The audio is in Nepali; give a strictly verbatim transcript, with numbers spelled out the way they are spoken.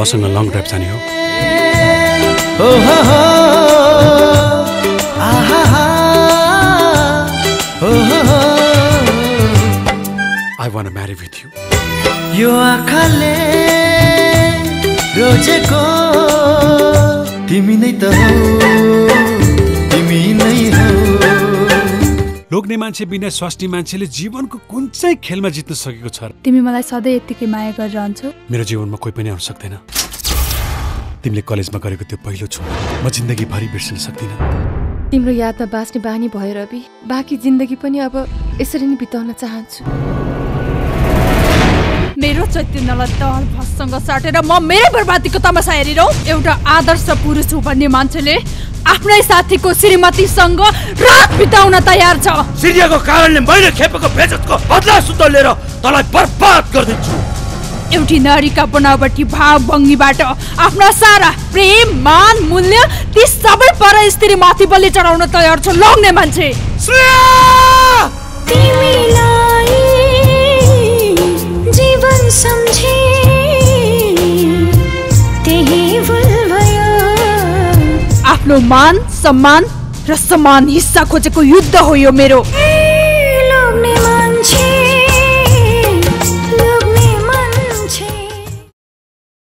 मसँग लङ ड्राइभ जाने हो। I want to marry with you. यो आँखाले रोजेको तिमी नै त हो, तिमी नै हो। लोग्ने मान्छे बिना स्वास्नी मान्छेले जीवनको कुन चाहिँ खेलमा जित्न सकेको छ? तिमी मलाई सधैँ यतिकै माया गरिरहन्छौ। मेरो जीवनमा कोही पनि आउन सक्दैन। तिमीले कलेजमा गरेको त्यो पहिलो छोड म जिन्दगी भरि बिर्सिन सक्दिन। तिम्रो यादमा बाँच्ने बानी भयो रवि। बाँकी जिन्दगी पनि अब यसरी नै बिताउन चाहन्छु। मेरो चैतन्यलाई तल भसँग साटेर म मेरो बर्बादीको तमासा हेरिरहँ। एउटा आदर्श पुरुष हो भन्ने मान्छेले आफ्नै साथीको श्रीमतीसँग रात बिताउन तयार छ। सिरियाको कारणले मैले खेपेको बेजतको बदला सुत लिएर तलाई बर्बाद गर्दिन्छु। एउटी नारीका बनावटी भावभङ्गीबाट आफ्ना सारा प्रेम, मान, मूल्य ती सबै पर स्त्री माथि बलि चढाउन तयार छ लोग्ने मान्छे। जीवन सम्झे त्यही भुल भयो। आफ्नो मान, सम्मान र समान हिस्सा खोजेको युद्ध हो यो मेरो।